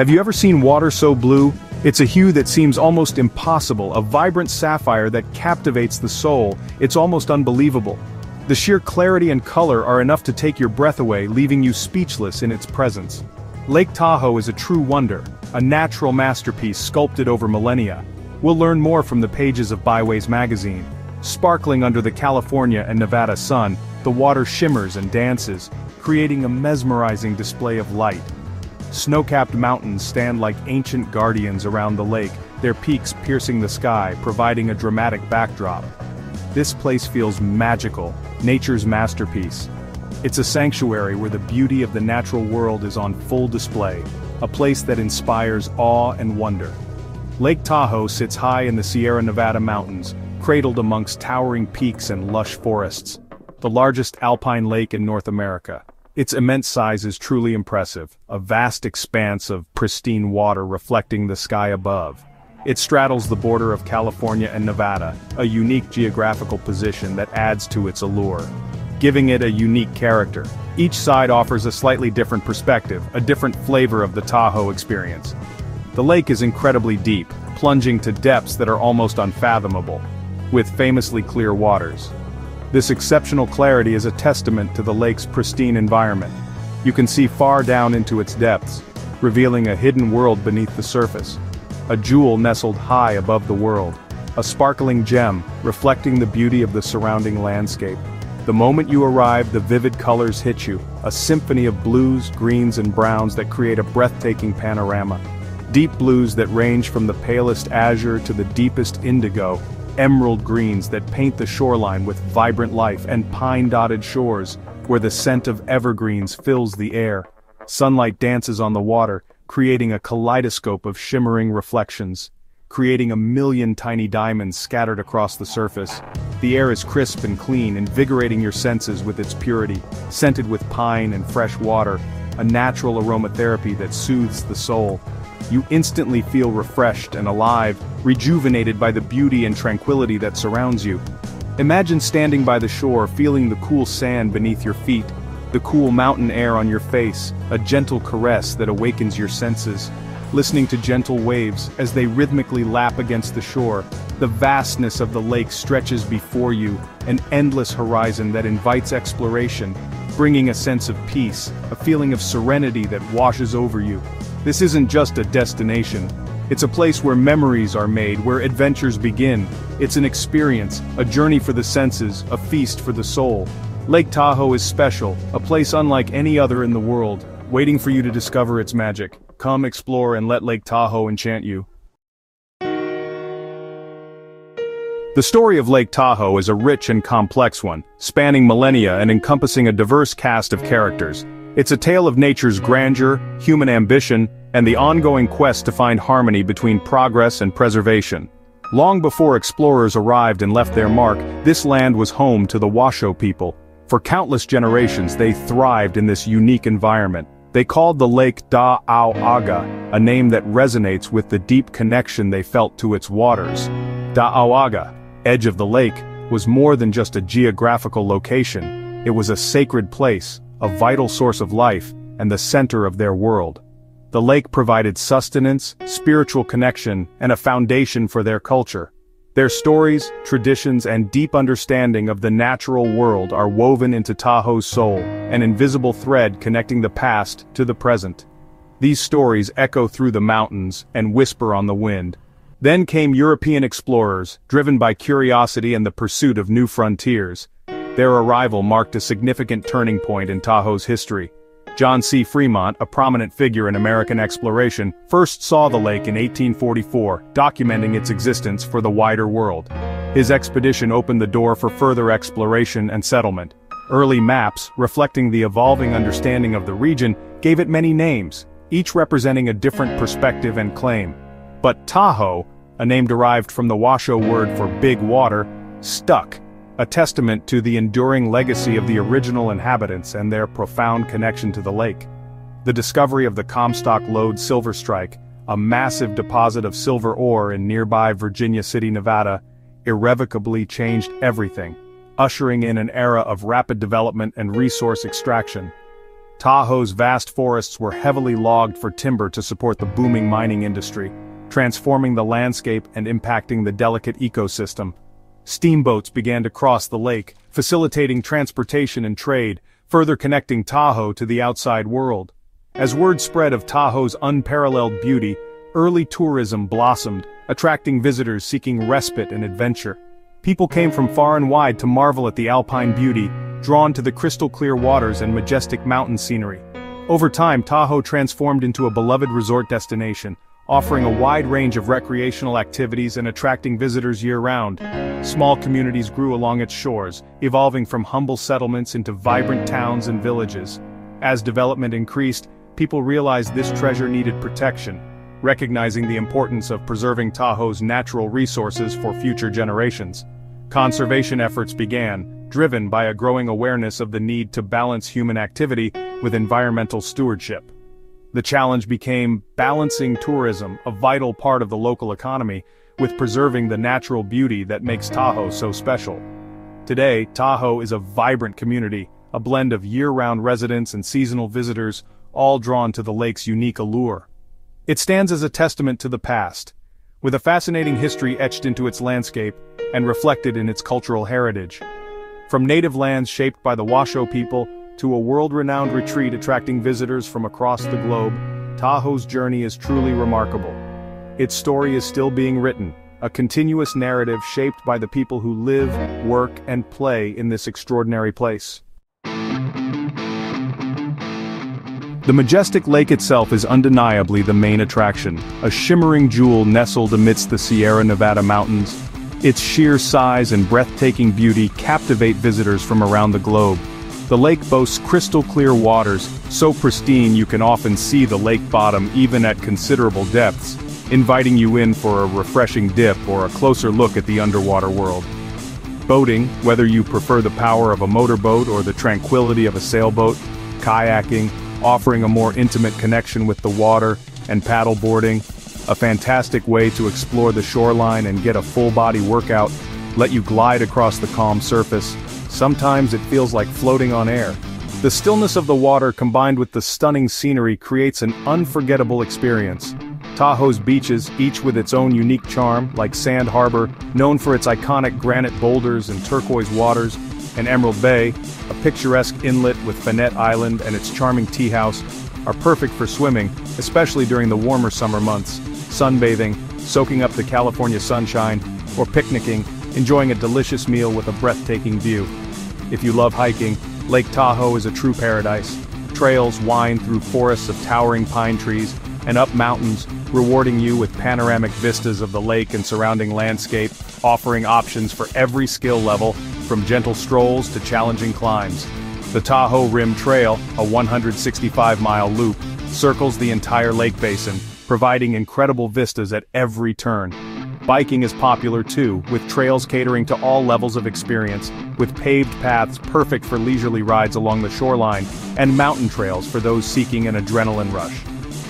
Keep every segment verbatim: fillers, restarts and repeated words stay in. Have you ever seen water so blue? It's a hue that seems almost impossible, a vibrant sapphire that captivates the soul. It's almost unbelievable. The sheer clarity and color are enough to take your breath away, leaving you speechless in its presence. Lake Tahoe is a true wonder, a natural masterpiece sculpted over millennia. We'll learn more from the pages of Byways magazine. Sparkling under the California and Nevada sun, the water shimmers and dances, creating a mesmerizing display of light. Snow-capped mountains stand like ancient guardians around the lake, their peaks piercing the sky, providing a dramatic backdrop. This place feels magical, nature's masterpiece. It's a sanctuary where the beauty of the natural world is on full display, a place that inspires awe and wonder. Lake Tahoe sits high in the Sierra Nevada mountains, cradled amongst towering peaks and lush forests, the largest alpine lake in North America. Its immense size is truly impressive, a vast expanse of pristine water reflecting the sky above. It straddles the border of California and Nevada, a unique geographical position that adds to its allure, giving it a unique character. Each side offers a slightly different perspective, a different flavor of the Tahoe experience. The lake is incredibly deep, plunging to depths that are almost unfathomable, with famously clear waters. This exceptional clarity is a testament to the lake's pristine environment. You can see far down into its depths, revealing a hidden world beneath the surface, a jewel nestled high above the world, a sparkling gem, reflecting the beauty of the surrounding landscape. The moment you arrive, the vivid colors hit you, a symphony of blues, greens, and browns that create a breathtaking panorama. Deep blues that range from the palest azure to the deepest indigo, emerald greens that paint the shoreline with vibrant life, and pine-dotted shores where the scent of evergreens fills the air. Sunlight dances on the water, creating a kaleidoscope of shimmering reflections, creating a million tiny diamonds scattered across the surface. The air is crisp and clean, invigorating your senses with its purity, scented with pine and fresh water, a natural aromatherapy that soothes the soul. You instantly feel refreshed and alive, rejuvenated by the beauty and tranquility that surrounds you. Imagine standing by the shore, feeling the cool sand beneath your feet, the cool mountain air on your face, a gentle caress that awakens your senses. Listening to gentle waves as they rhythmically lap against the shore, the vastness of the lake stretches before you, an endless horizon that invites exploration, bringing a sense of peace, a feeling of serenity that washes over you. This isn't just a destination. It's a place where memories are made, where adventures begin. It's an experience, a journey for the senses, a feast for the soul. Lake Tahoe is special, a place unlike any other in the world, waiting for you to discover its magic. Come explore and let Lake Tahoe enchant you. The story of Lake Tahoe is a rich and complex one, spanning millennia and encompassing a diverse cast of characters. It's a tale of nature's grandeur, human ambition, and the ongoing quest to find harmony between progress and preservation. Long before explorers arrived and left their mark, this land was home to the Washoe people. For countless generations, they thrived in this unique environment. They called the lake Da'au'aga, a name that resonates with the deep connection they felt to its waters. Da'au'aga, edge of the lake, was more than just a geographical location. It was a sacred place, a vital source of life, and the center of their world. The lake provided sustenance, spiritual connection, and a foundation for their culture. Their stories, traditions, and deep understanding of the natural world are woven into Tahoe's soul, an invisible thread connecting the past to the present. These stories echo through the mountains and whisper on the wind. Then came European explorers, driven by curiosity and the pursuit of new frontiers. Their arrival marked a significant turning point in Tahoe's history. John C. Fremont, a prominent figure in American exploration, first saw the lake in eighteen forty-four, documenting its existence for the wider world. His expedition opened the door for further exploration and settlement. Early maps, reflecting the evolving understanding of the region, gave it many names, each representing a different perspective and claim. But Tahoe, a name derived from the Washoe word for big water, stuck, a testament to the enduring legacy of the original inhabitants and their profound connection to the lake. The discovery of the Comstock Lode silver strike, a massive deposit of silver ore in nearby Virginia City, Nevada, irrevocably changed everything, ushering in an era of rapid development and resource extraction. Tahoe's vast forests were heavily logged for timber to support the booming mining industry, transforming the landscape and impacting the delicate ecosystem. Steamboats began to cross the lake, facilitating transportation and trade, further connecting Tahoe to the outside world. As word spread of Tahoe's unparalleled beauty, early tourism blossomed, attracting visitors seeking respite and adventure. People came from far and wide to marvel at the alpine beauty, drawn to the crystal-clear waters and majestic mountain scenery. Over time, Tahoe transformed into a beloved resort destination, offering a wide range of recreational activities and attracting visitors year-round. Small communities grew along its shores, evolving from humble settlements into vibrant towns and villages. As development increased, people realized this treasure needed protection, recognizing the importance of preserving Tahoe's natural resources for future generations. Conservation efforts began, driven by a growing awareness of the need to balance human activity with environmental stewardship. The challenge became balancing tourism, a vital part of the local economy, with preserving the natural beauty that makes Tahoe so special. Today, Tahoe is a vibrant community, a blend of year-round residents and seasonal visitors, all drawn to the lake's unique allure. It stands as a testament to the past, with a fascinating history etched into its landscape and reflected in its cultural heritage. From native lands shaped by the Washoe people to a world-renowned retreat attracting visitors from across the globe, Tahoe's journey is truly remarkable. Its story is still being written, a continuous narrative shaped by the people who live, work, and play in this extraordinary place. The majestic lake itself is undeniably the main attraction, a shimmering jewel nestled amidst the Sierra Nevada mountains. Its sheer size and breathtaking beauty captivate visitors from around the globe. The lake boasts crystal-clear waters, so pristine you can often see the lake bottom even at considerable depths, inviting you in for a refreshing dip or a closer look at the underwater world. Boating, whether you prefer the power of a motorboat or the tranquility of a sailboat, kayaking, offering a more intimate connection with the water, and paddleboarding, a fantastic way to explore the shoreline and get a full-body workout, let you glide across the calm surface. Sometimes it feels like floating on air. The stillness of the water combined with the stunning scenery creates an unforgettable experience. Tahoe's beaches, each with its own unique charm, like Sand Harbor, known for its iconic granite boulders and turquoise waters, and Emerald Bay, a picturesque inlet with Fanette Island and its charming tea house, are perfect for swimming, especially during the warmer summer months. Sunbathing, soaking up the California sunshine, or picnicking, enjoying a delicious meal with a breathtaking view. If you love hiking, Lake Tahoe is a true paradise. Trails wind through forests of towering pine trees and up mountains, rewarding you with panoramic vistas of the lake and surrounding landscape, offering options for every skill level, from gentle strolls to challenging climbs. The Tahoe Rim Trail, a one hundred sixty-five mile loop, circles the entire lake basin, providing incredible vistas at every turn. Biking is popular too, with trails catering to all levels of experience, with paved paths perfect for leisurely rides along the shoreline, and mountain trails for those seeking an adrenaline rush.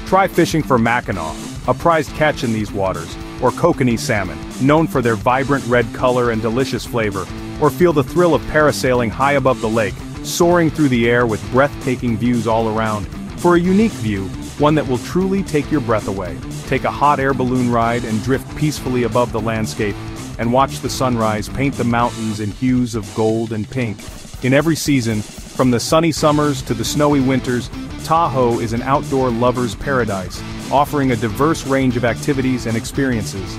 Try fishing for Mackinaw, a prized catch in these waters, or Kokanee salmon, known for their vibrant red color and delicious flavor, or feel the thrill of parasailing high above the lake, soaring through the air with breathtaking views all around. For a unique view, one that will truly take your breath away, take a hot air balloon ride and drift peacefully above the landscape, and watch the sunrise paint the mountains in hues of gold and pink. In every season, from the sunny summers to the snowy winters, Tahoe is an outdoor lover's paradise, offering a diverse range of activities and experiences.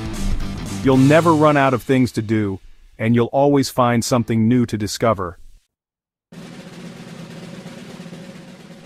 You'll never run out of things to do, and you'll always find something new to discover.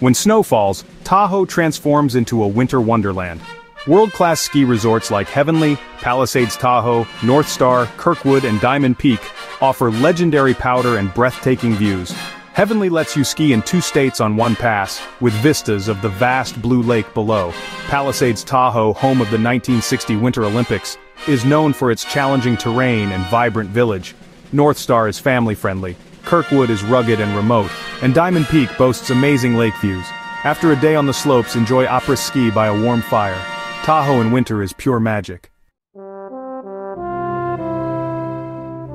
When snow falls, Tahoe transforms into a winter wonderland. World-class ski resorts like Heavenly, Palisades Tahoe, Northstar, Kirkwood, and Diamond Peak offer legendary powder and breathtaking views. Heavenly lets you ski in two states on one pass, with vistas of the vast blue lake below. Palisades Tahoe, home of the nineteen sixty Winter Olympics, is known for its challenging terrain and vibrant village. Northstar is family-friendly, Kirkwood is rugged and remote, and Diamond Peak boasts amazing lake views. After a day on the slopes, enjoy après-ski by a warm fire. Tahoe in winter is pure magic.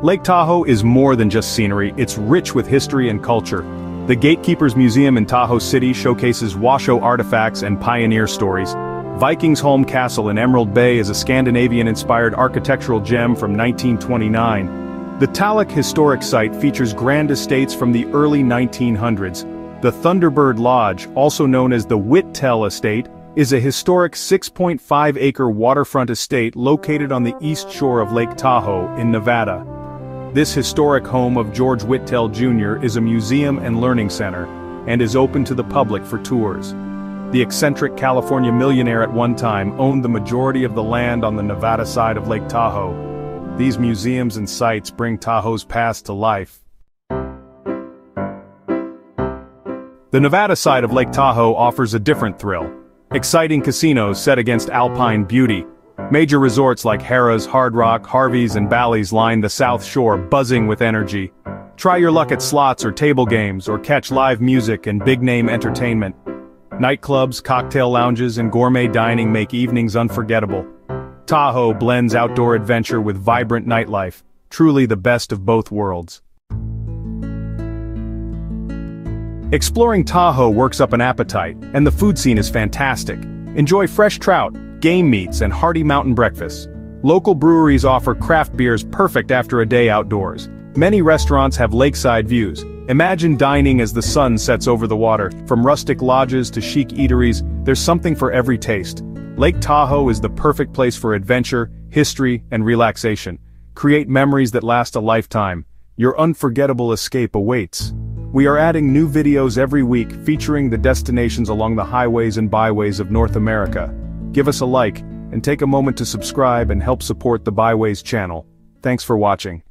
Lake Tahoe is more than just scenery, it's rich with history and culture. The Gatekeepers Museum in Tahoe City showcases Washoe artifacts and pioneer stories. Vikingsholm Castle in Emerald Bay is a Scandinavian-inspired architectural gem from nineteen twenty-nine. The Tallick Historic Site features grand estates from the early nineteen hundreds. The Thunderbird Lodge, also known as the Whittell Estate, is a historic six point five acre waterfront estate located on the east shore of Lake Tahoe in Nevada. This historic home of George Whittell Junior is a museum and learning center, and is open to the public for tours. The eccentric California millionaire at one time owned the majority of the land on the Nevada side of Lake Tahoe. These museums and sites bring Tahoe's past to life. The Nevada side of Lake Tahoe offers a different thrill. Exciting casinos set against alpine beauty. Major resorts like Harrah's, Hard Rock, Harvey's and Bally's line the south shore buzzing with energy. Try your luck at slots or table games or catch live music and big-name entertainment. Nightclubs, cocktail lounges and gourmet dining make evenings unforgettable. Tahoe blends outdoor adventure with vibrant nightlife, truly the best of both worlds. Exploring Tahoe works up an appetite, and the food scene is fantastic. Enjoy fresh trout, game meats and hearty mountain breakfasts. Local breweries offer craft beers perfect after a day outdoors. Many restaurants have lakeside views. Imagine dining as the sun sets over the water. From rustic lodges to chic eateries, there's something for every taste. Lake Tahoe is the perfect place for adventure, history, and relaxation. Create memories that last a lifetime. Your unforgettable escape awaits. We are adding new videos every week featuring the destinations along the highways and byways of North America. Give us a like, and take a moment to subscribe and help support the Byways channel. Thanks for watching.